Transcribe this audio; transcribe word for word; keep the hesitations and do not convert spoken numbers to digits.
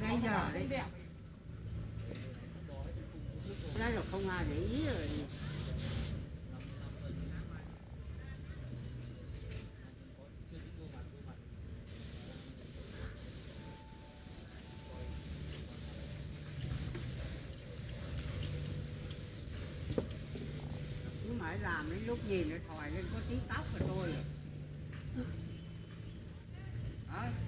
Bây giờ đấy. Đó là không ai để ý rồi. Cứ mãi làm đến lúc nhìn nó thòi lên có tí tóc của tôi. Đó.